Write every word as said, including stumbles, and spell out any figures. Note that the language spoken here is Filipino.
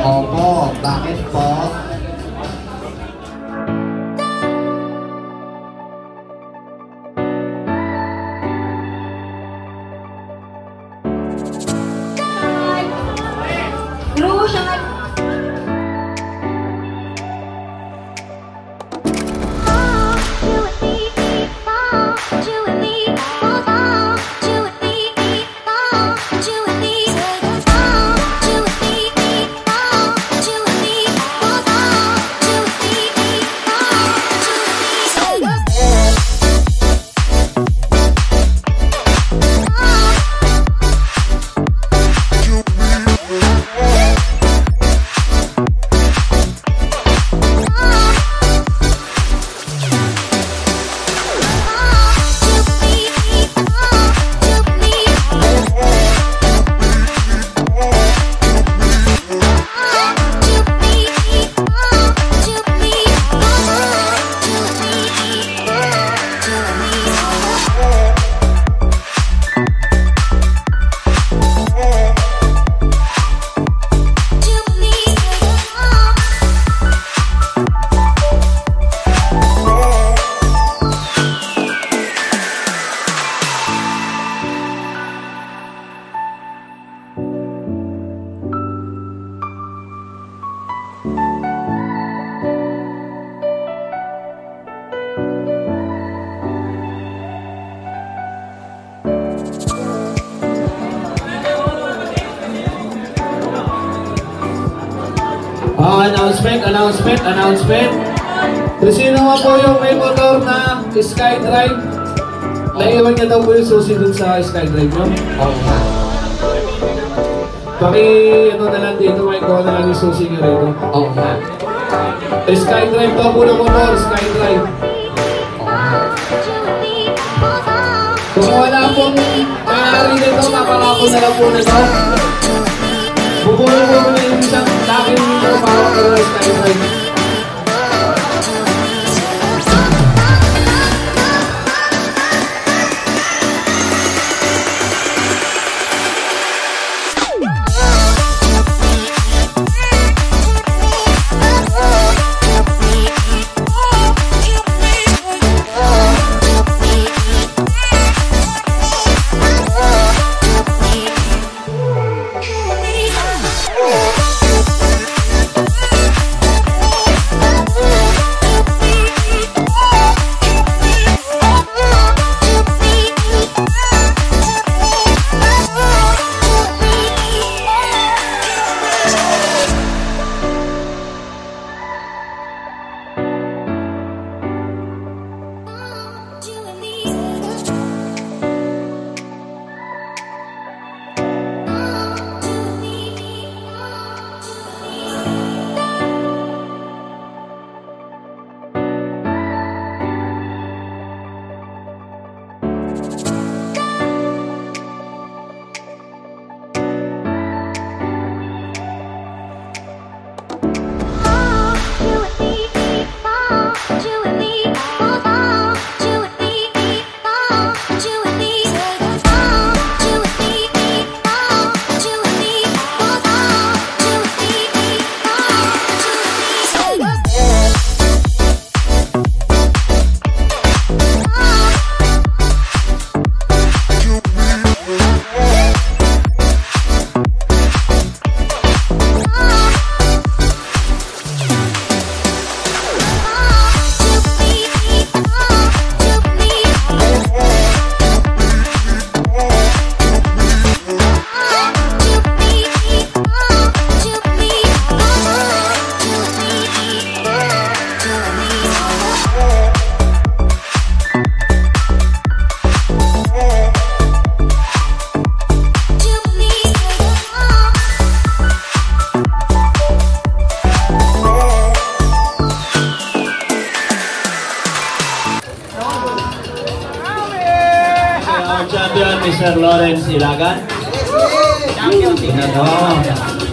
Opo, bakit po? Oh, announcement, announcement, announcement. Kung sino nga po yung may motor na Skydrive, naiwan niya daw po yung susi dun sa Skydrive nyo. Okay. Paki, ano na lang dito, may ko na lang yung susi nyo rito. Okay. Skydrive daw po ng motor, Skydrive. Okay. Kung wala pong maaari nito, napalapon na lang po nito. Bukunin po na yung isang laking nito para magkaroon Skydrive. Champion mister Lawrence Ilagan. Champion.